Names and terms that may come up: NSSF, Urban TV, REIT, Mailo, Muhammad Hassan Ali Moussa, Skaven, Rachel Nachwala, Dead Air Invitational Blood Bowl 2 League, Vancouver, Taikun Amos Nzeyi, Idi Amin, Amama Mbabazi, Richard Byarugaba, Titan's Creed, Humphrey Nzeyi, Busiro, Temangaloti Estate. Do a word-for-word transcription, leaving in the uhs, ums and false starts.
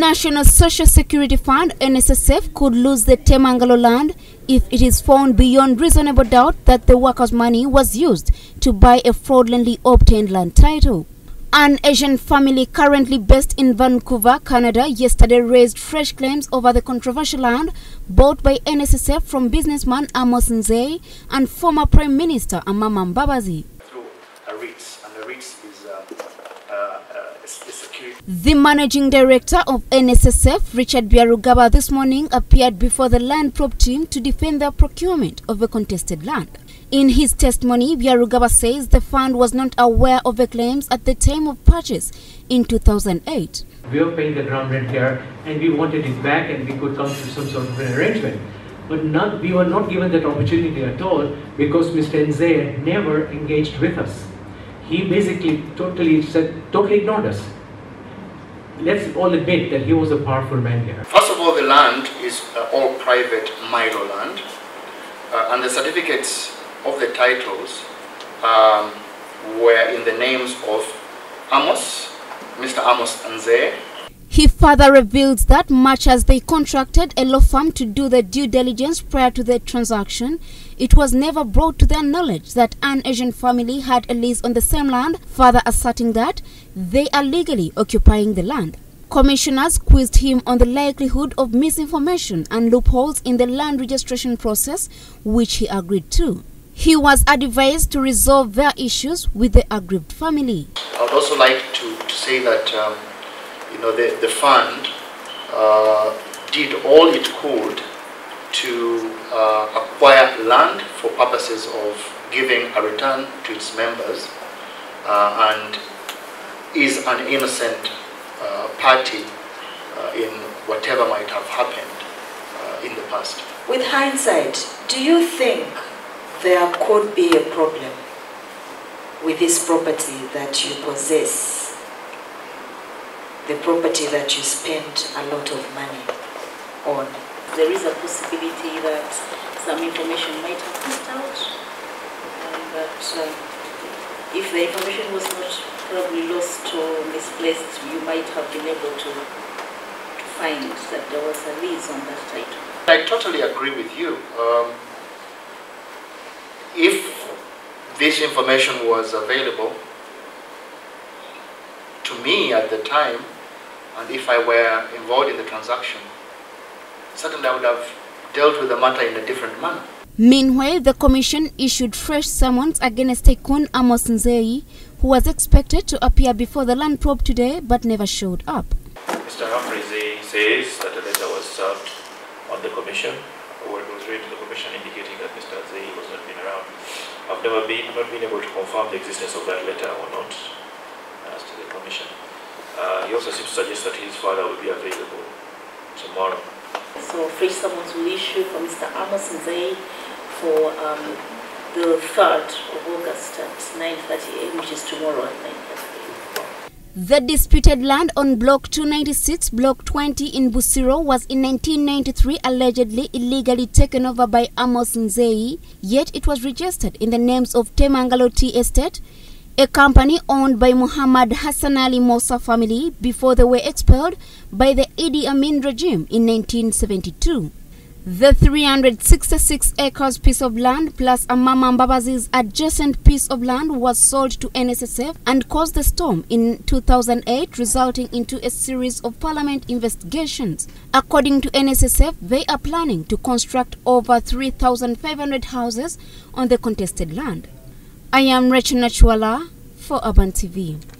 National Social Security Fund, N S S F, could lose the Temangalo land if it is found beyond reasonable doubt that the workers' money was used to buy a fraudulently obtained land title. An Asian family currently based in Vancouver, Canada, yesterday raised fresh claims over the controversial land bought by N S S F from businessman Amos Nzeyi and former Prime Minister Amama Mbabazi. Through a REIT, and a REIT is uh, uh, uh, a security. The managing director of N S S F, Richard Byarugaba, this morning appeared before the land probe team to defend their procurement of a contested land. In his testimony, Byarugaba says the fund was not aware of the claims at the time of purchase in two thousand eight. We were paying the ground rent here and we wanted it back and we could come to some sort of an arrangement. But not, we were not given that opportunity at all because Mister Nzeyi never engaged with us. He basically totally said, totally ignored us. Let's all admit that he was a powerful man here. First of all, the land is uh, all private Mailo land uh, and the certificates of the titles um, were in the names of Amos, Mister Amos Nzeyi. He further reveals that much as they contracted a law firm to do the due diligence prior to the transaction, it was never brought to their knowledge that an Asian family had a lease on the same land, further asserting that they are legally occupying the land. Commissioners quizzed him on the likelihood of misinformation and loopholes in the land registration process, which he agreed to. He was advised to resolve their issues with the aggrieved family. I'd also like to, to say that um, you know the, the fund uh, did all it could to uh, acquire land for purposes of giving a return to its members uh, and is an innocent uh, party uh, in whatever might have happened uh, in the past. With hindsight, do you think there could be a problem with this property that you possess, the property that you spent a lot of money on? There is a possibility that some information might have missed out, and that uh, if the information was not probably lost or misplaced, you might have been able to find that there was a lease on that title. I totally agree with you. Um, If this information was available to me at the time, and if I were involved in the transaction, certainly I would have dealt with the matter in a different manner. Meanwhile, the Commission issued fresh summons against Taikun Amos Nzeyi, who was expected to appear before the land probe today but never showed up. Mister Humphrey Nzeyi says that a letter was served on the Commission, or it was read to the Commission indicating that Mister Nzeyi was not been around. I've never been, not been able to confirm the existence of that letter or not as to the Commission. Uh, he also seems to suggest that his father will be available tomorrow. So fresh summons will issue for Mister Amos Nzeyi for um, the third of August at nine thirty a m, which is tomorrow at nine thirty a m The disputed land on Block two ninety-six, Block twenty in Busiro was in nineteen ninety-three allegedly illegally taken over by Amos Nzeyi, yet it was registered in the names of Temangaloti Estate, a company owned by Muhammad Hassan Ali Moussa family before they were expelled by the Idi Amin regime in nineteen seventy-two. The three hundred sixty-six acres piece of land plus Amama Mbabazi's adjacent piece of land was sold to N S S F and caused a storm in two thousand eight, resulting into a series of parliament investigations. According to N S S F, they are planning to construct over three thousand five hundred houses on the contested land. I am Rachel Nachwala for Urban T V.